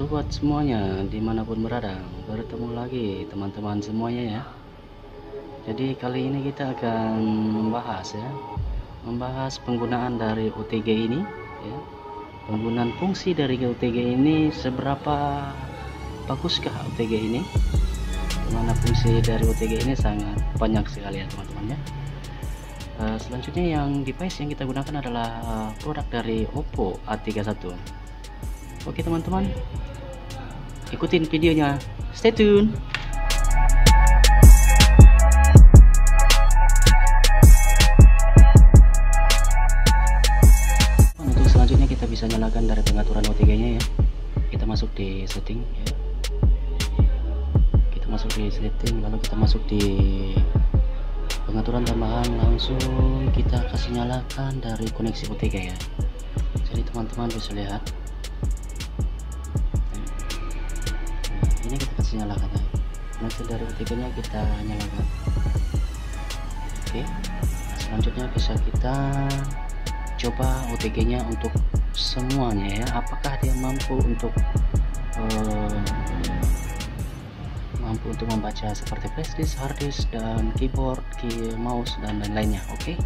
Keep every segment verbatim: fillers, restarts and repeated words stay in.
sobat semuanya dimanapun berada, bertemu lagi teman-teman semuanya ya. Jadi kali ini kita akan membahas ya, membahas penggunaan dari O T G ini ya. Penggunaan fungsi dari O T G ini, seberapa baguskah O T G ini, dimana fungsi dari O T G ini sangat banyak sekali ya teman-teman ya. Uh, selanjutnya yang device yang kita gunakan adalah uh, produk dari Oppo A tiga puluh satu. Oke teman-teman, ikutin videonya, stay tune. Untuk selanjutnya kita bisa nyalakan dari pengaturan O T G nya ya. Kita masuk di setting ya. Kita masuk di setting, lalu kita masuk di pengaturan tambahan, langsung kita kasih nyalakan dari koneksi O T G ya. Jadi teman-teman bisa lihat ini, kita kasih nyalakan ya. Nanti dari O T G nya kita nyalakan. Oke, selanjutnya bisa kita coba O T G nya untuk semuanya ya, apakah dia mampu untuk eh, mampu untuk membaca seperti flash disk, hard disk, dan keyboard, key, mouse, dan lain-lainnya. Oke.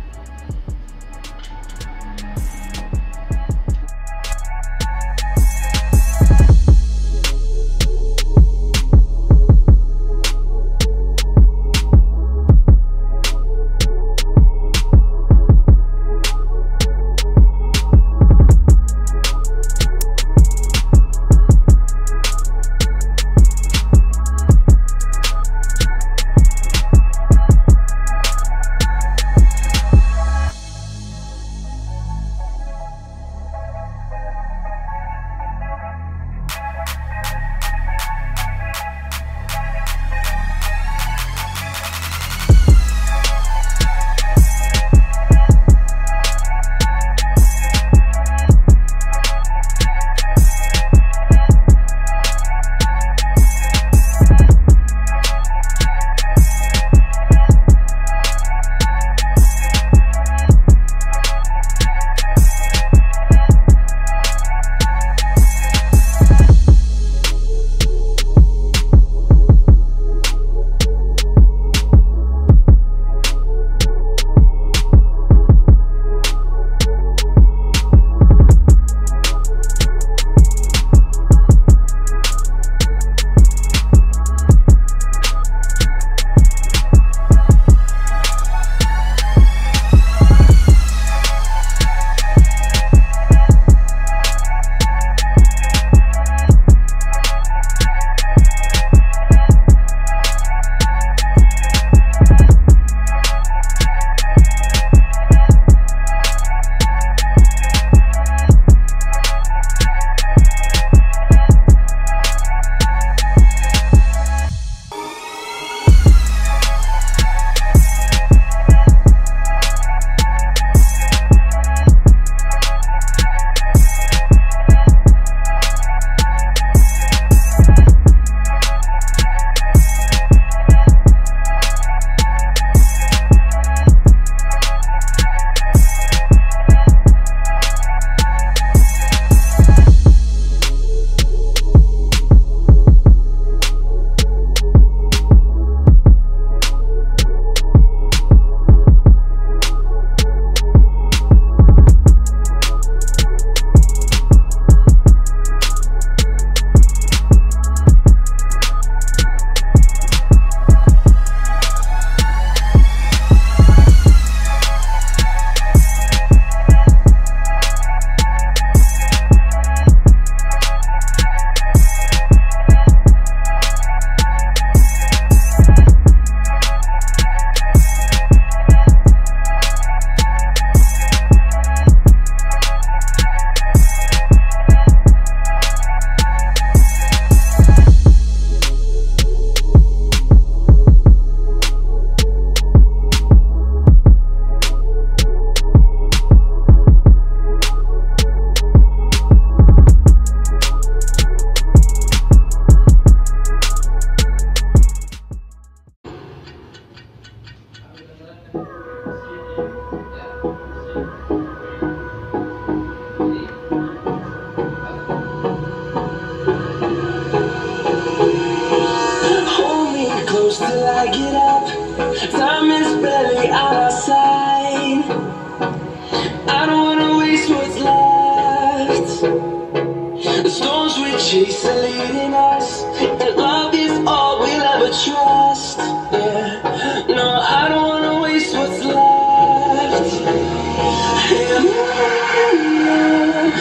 Chasing, leading us, and love is all we'll ever trust. Yeah, no, I don't wanna waste what's left.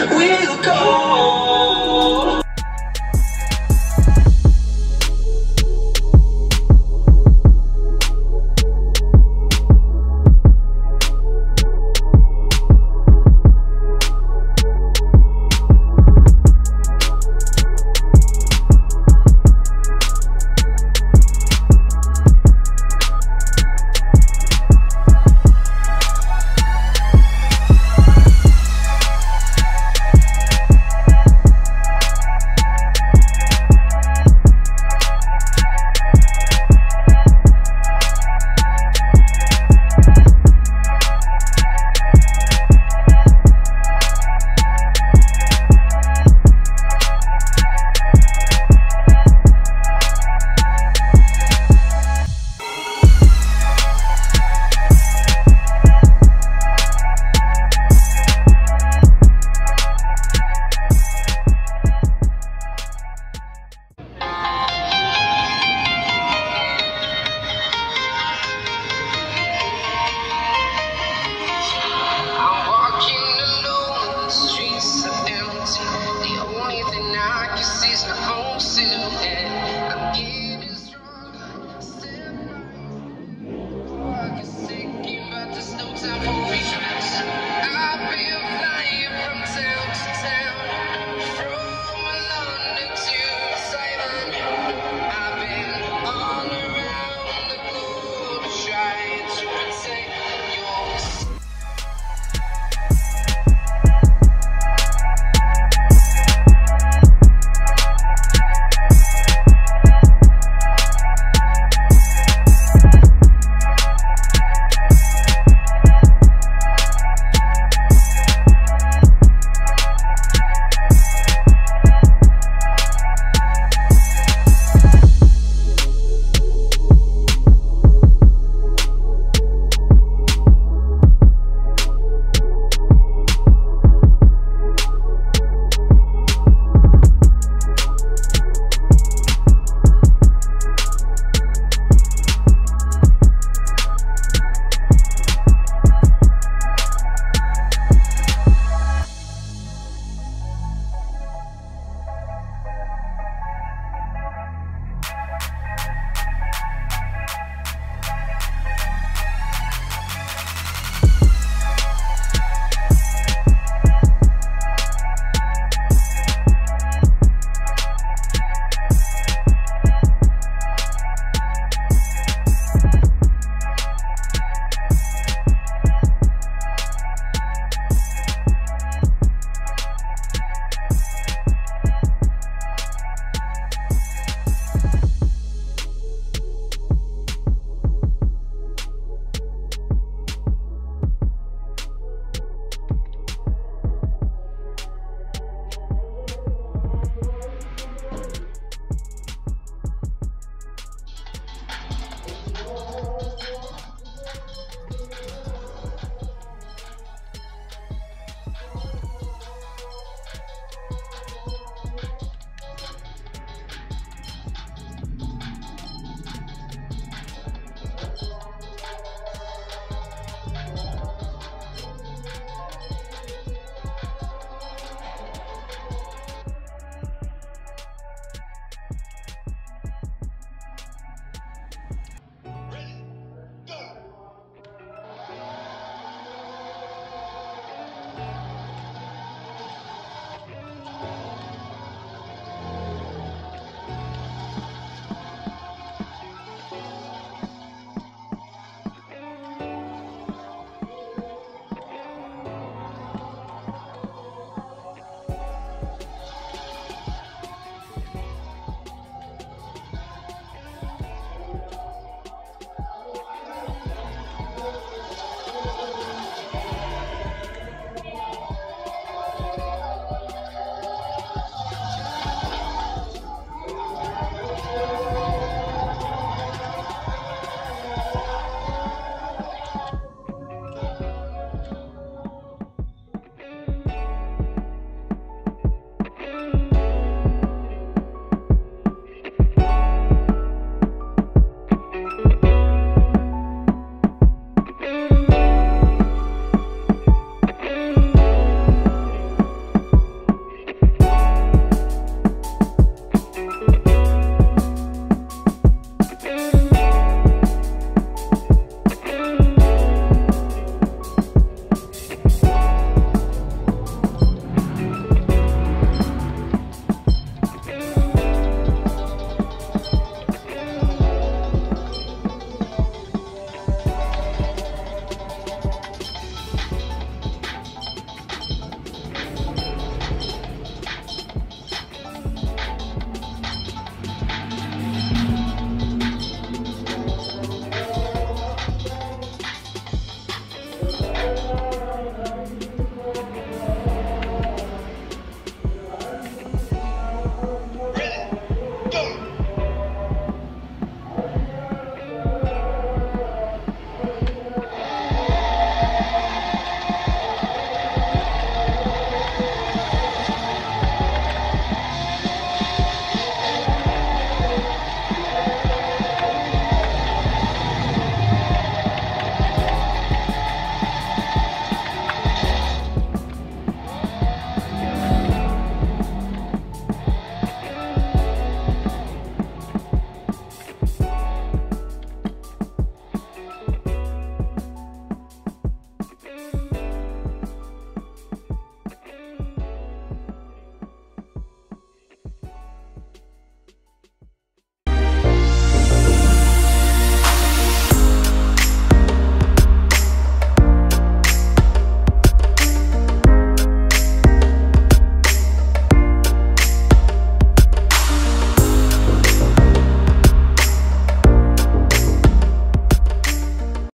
And on we'll go.